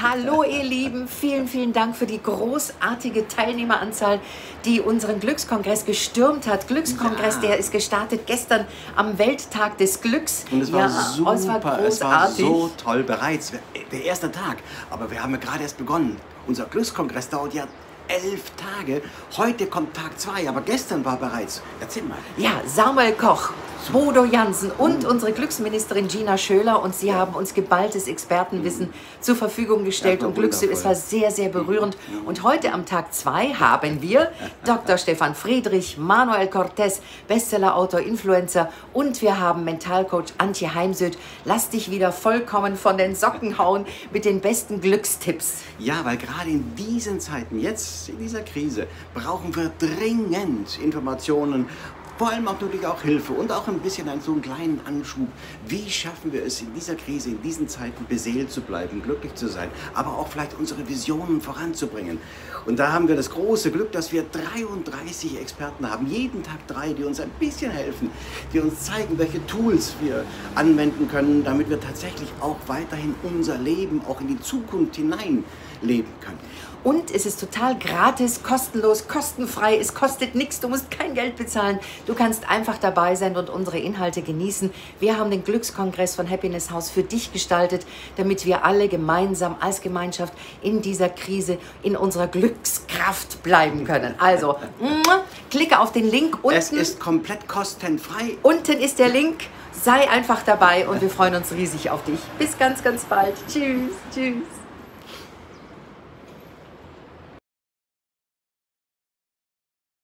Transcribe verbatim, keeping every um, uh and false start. Hallo ihr Lieben, vielen, vielen Dank für die großartige Teilnehmeranzahl, die unseren Glückskongress gestürmt hat. Glückskongress, ja. Der ist gestartet gestern am Welttag des Glücks. Und es war ja, super, es war, großartig. Es war so toll bereits, der erste Tag, aber wir haben ja gerade erst begonnen. Unser Glückskongress dauert ja elf Tage, heute kommt Tag zwei, aber gestern war bereits, erzähl mal. Ja, Samuel Koch, Bodo Janssen und unsere Glücksministerin Gina Schöler und sie haben uns geballtes Expertenwissen zur Verfügung gestellt und Glücks, es war sehr, sehr berührend. Und heute am Tag zwei haben wir Doktor Stefan Friedrich, Manuel Cortez, Bestsellerautor, Influencer und wir haben Mentalcoach Antje Heimsoeth. Lass dich wieder vollkommen von den Socken hauen mit den besten Glückstipps. Ja, weil gerade in diesen Zeiten, jetzt in dieser Krise, brauchen wir dringend Informationen. Vor allem auch natürlich auch Hilfe und auch ein bisschen einen, so einen kleinen Anschub. Wie schaffen wir es in dieser Krise, in diesen Zeiten beseelt zu bleiben, glücklich zu sein, aber auch vielleicht unsere Visionen voranzubringen. Und da haben wir das große Glück, dass wir dreiunddreißig Experten haben, jeden Tag drei, die uns ein bisschen helfen, die uns zeigen, welche Tools wir anwenden können, damit wir tatsächlich auch weiterhin unser Leben auch in die Zukunft hinein leben können. Und es ist total gratis, kostenlos, kostenfrei, es kostet nichts, du musst kein Geld bezahlen. Du kannst einfach dabei sein und unsere Inhalte genießen. Wir haben den Glückskongress von Happiness House für dich gestaltet, damit wir alle gemeinsam als Gemeinschaft in dieser Krise in unserer Glückskraft bleiben können. Also, klicke auf den Link unten. Es ist komplett kostenfrei. Unten ist der Link. Sei einfach dabei und wir freuen uns riesig auf dich. Bis ganz, ganz bald. Tschüss, tschüss.